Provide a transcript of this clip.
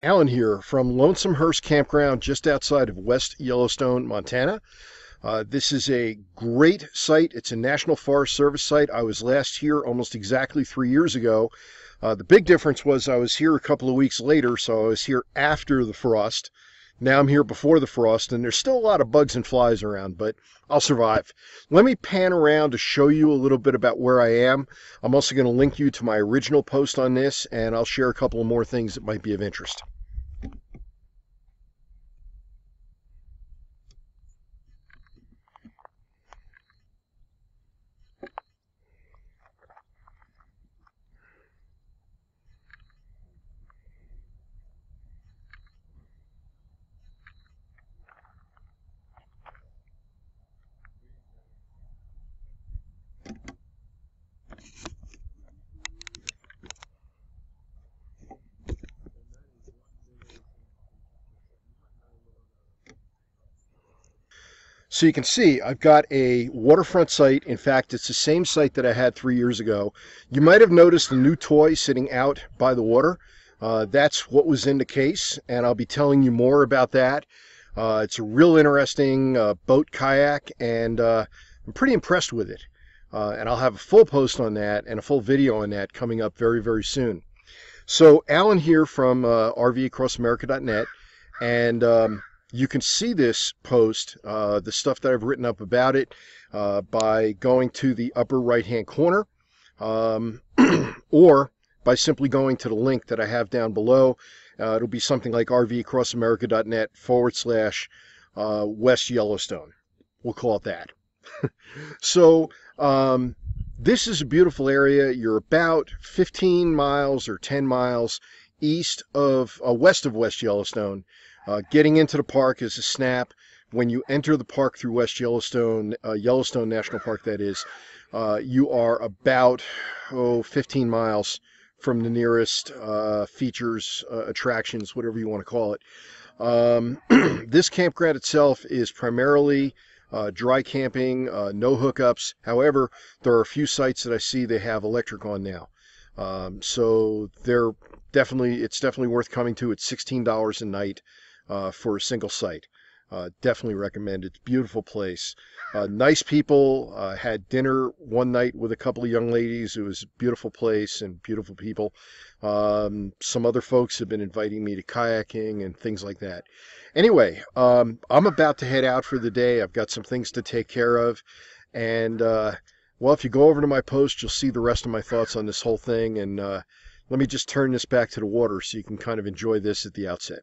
Alan here from Lonesomehurst Campground just outside of West Yellowstone, Montana. This is a great site. It's a National Forest Service site. I was last here almost exactly 3 years ago. The big difference was I was here a couple of weeks later, so I was here after the frost. Now I'm here before the frost, and there's still a lot of bugs and flies around, but I'll survive. Let me pan around to show you a little bit about where I am. I'm also going to link you to my original post on this, and I'll share a couple of more things that might be of interest. So you can see I've got a waterfront site. In fact, it's the same site that I had 3 years ago. You might have noticed the new toy sitting out by the water. That's what was in the case, and I'll be telling you more about that. It's a real interesting boat kayak, and I'm pretty impressed with it. And I'll have a full post on that and a full video on that coming up very, very soon. So Alan here from RVAcrossAmerica.net, and you can see this post, the stuff that I've written up about it, by going to the upper right-hand corner, or by simply going to the link that I have down below. It'll be something like rvacrossamerica.net / West Yellowstone. We'll call it that. So this is a beautiful area. You're about 15 miles or 10 miles west of West Yellowstone. Getting into the park is a snap. When you enter the park through West Yellowstone, Yellowstone National Park that is, you are about 15 miles from the nearest features, attractions, whatever you want to call it. This campground itself is primarily dry camping, no hookups. However, there are a few sites that I see they have electric on now. So it's definitely worth coming to. It's $16 a night. For a single site. Definitely recommend it. It's a beautiful place. Nice people. Had dinner one night with a couple of young ladies. It was a beautiful place and beautiful people. Some other folks have been inviting me to kayaking and things like that. Anyway, I'm about to head out for the day. I've got some things to take care of. And, well, if you go over to my post, you'll see the rest of my thoughts on this whole thing. And let me just turn this back to the water so you can kind of enjoy this at the outset.